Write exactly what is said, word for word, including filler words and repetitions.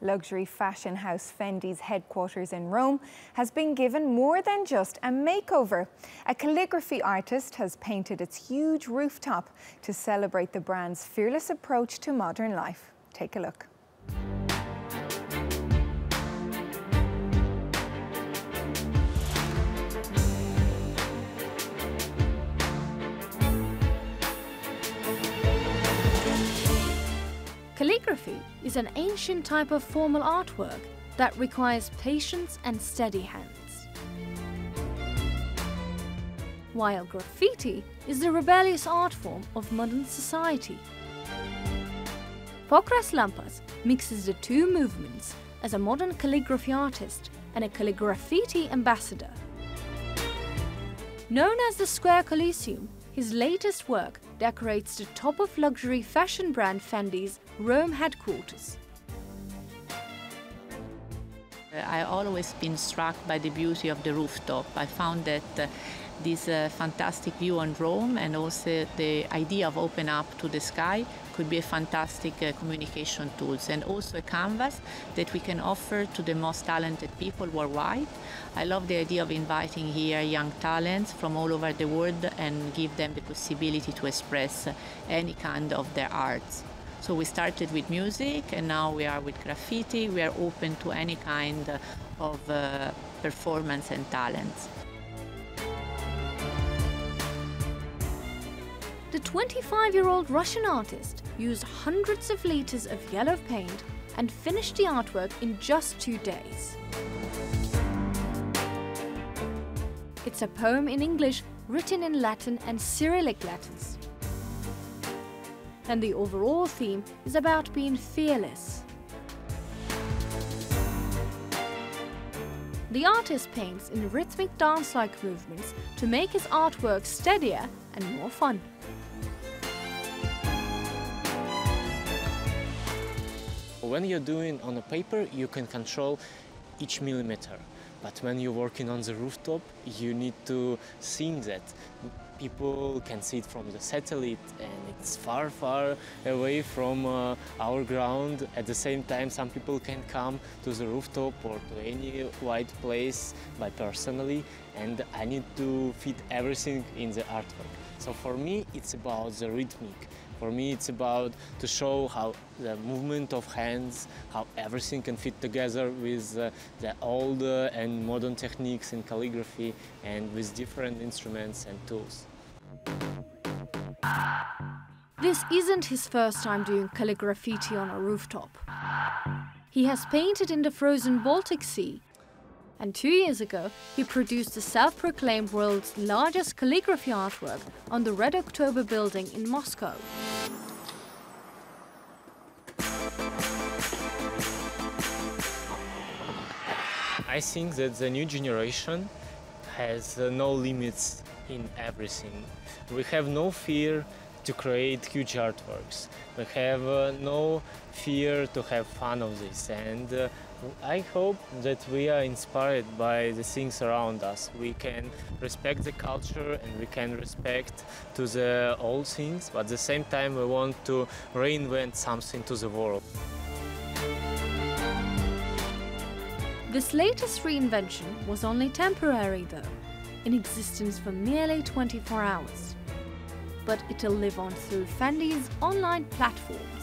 Luxury fashion house Fendi's headquarters in Rome has been given more than just a makeover. A calligraphy artist has painted its huge rooftop to celebrate the brand's fearless approach to modern life. Take a look. Calligraphy is an ancient type of formal artwork that requires patience and steady hands, while graffiti is the rebellious art form of modern society. Pokras Lampas mixes the two movements as a modern calligraphy artist and a calligraffiti ambassador. Known as the Square Colosseum, his latest work decorates the top of luxury fashion brand Fendi's Rome headquarters. I've always been struck by the beauty of the rooftop. I found that uh, this uh, fantastic view on Rome and also the idea of open up to the sky could be a fantastic uh, communication tool, and also a canvas that we can offer to the most talented people worldwide. I love the idea of inviting here young talents from all over the world and give them the possibility to express any kind of their arts. So we started with music and now we are with graffiti. We are open to any kind of uh, performance and talents. The twenty-five-year-old Russian artist used hundreds of liters of yellow paint and finished the artwork in just two days. It's a poem in English written in Latin and Cyrillic letters. And the overall theme is about being fearless. The artist paints in rhythmic dance-like movements to make his artwork steadier and more fun. When you're doing on a paper, you can control each millimeter. But when you're working on the rooftop, you need to think that people can see it from the satellite and it's far, far away from uh, our ground. At the same time, some people can come to the rooftop or to any wide place by personally, and I need to fit everything in the artwork. So for me, it's about the rhythmic. For me, it's about to show how the movement of hands, how everything can fit together with uh, the old uh, and modern techniques in calligraphy and with different instruments and tools. This isn't his first time doing calligraffiti on a rooftop. He has painted in the frozen Baltic Sea, and two years ago, he produced the self-proclaimed world's largest calligraphy artwork on the Red October building in Moscow. I think that the new generation has no limits in everything. We have no fear to create huge artworks. We have uh, no fear to have fun of this, and uh, I hope that we are inspired by the things around us. We can respect the culture and we can respect to the old things, but at the same time we want to reinvent something to the world. This latest reinvention was only temporary though, in existence for merely twenty-four hours. But it'll live on through Fendi's online platform.